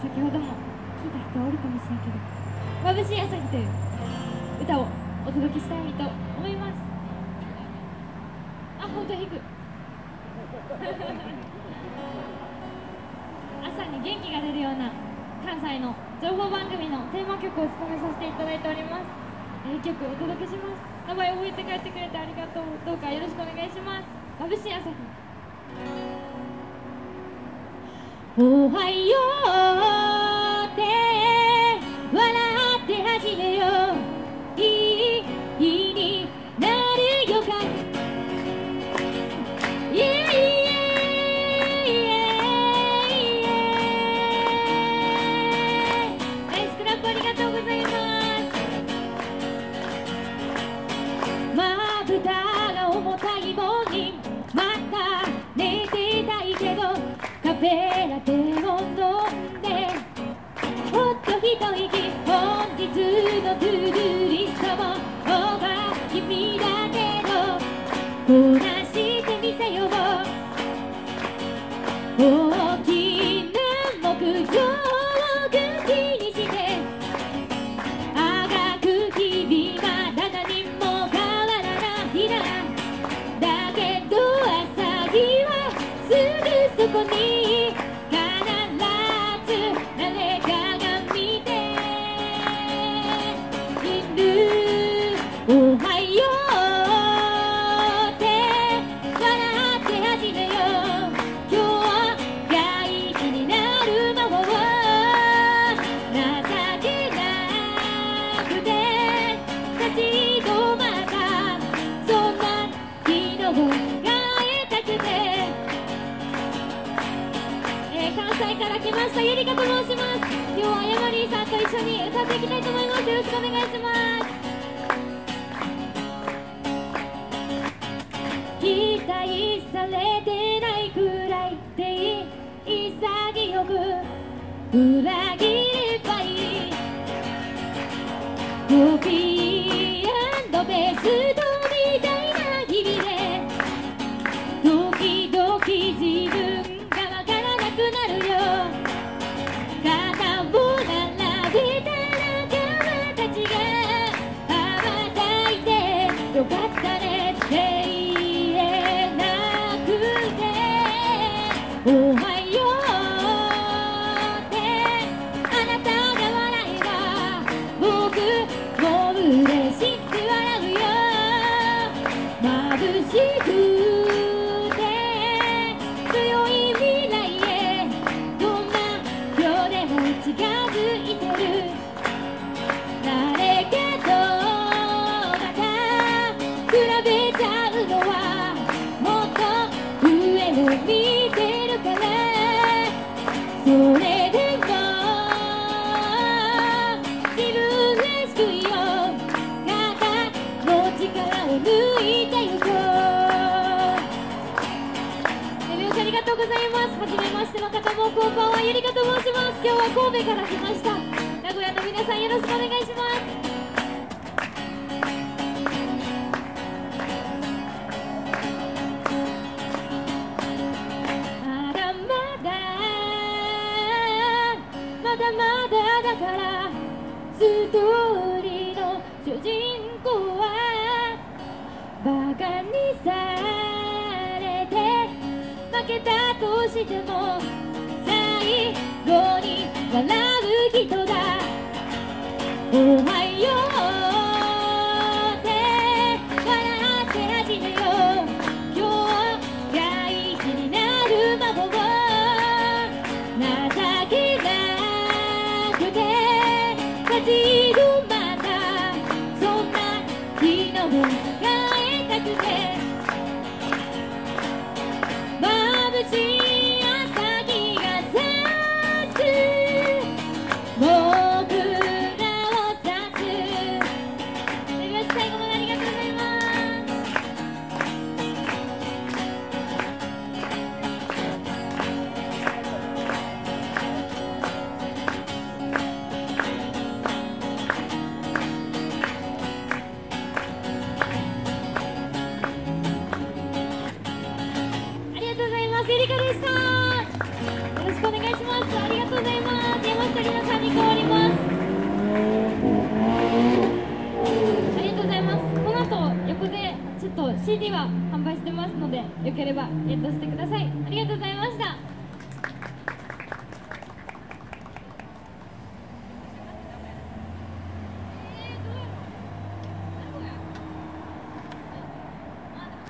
先ほども聞いた人おるかもしれんけど、まぶしい朝日という歌をお届けしたいと思います。あ、ほんと弾く朝に元気が出るような関西の情報番組のテーマ曲を務めさせていただいております。曲をお届けします。名前を覚えて帰ってくれてありがとう。どうかよろしくお願いします。まぶしい朝日。おはようって笑って始めよう、いい日になる予感、イエイイエイイエイ。ナイスクラップありがとうございます。まぶたが重たい棒にまた寝ていたいけど、カフェラテを飲んでほっと一息、本日のトゥードゥーリストもオーバー、君だけどこなしてみせよう。大きな目標を口にして、あがく日々はだ何も変わらないな。だけど朝日はすぐそこに、ゆりかと申します。今日はヤマリーさんと一緒に歌っていきたいと思います。よろしくお願いします。期待されてないくらいで潔く裏切ればいい。コピー&ペーストみたいな日々で、時々自分ゆりかと申します。今日は神戸から来ました。名古屋の皆さんよろしくお願いします。まだまだまだまだだから、ストーリーの主人公はバカにされて負けたとしても最後に笑う人だ。おはようって笑って始めよう、今日が一日になる魔法を、情けなくて立ち止まった、そんな昨日を変えたくて、まぶしい CD は販売してますので、よければゲットしてください。ありがとうございました。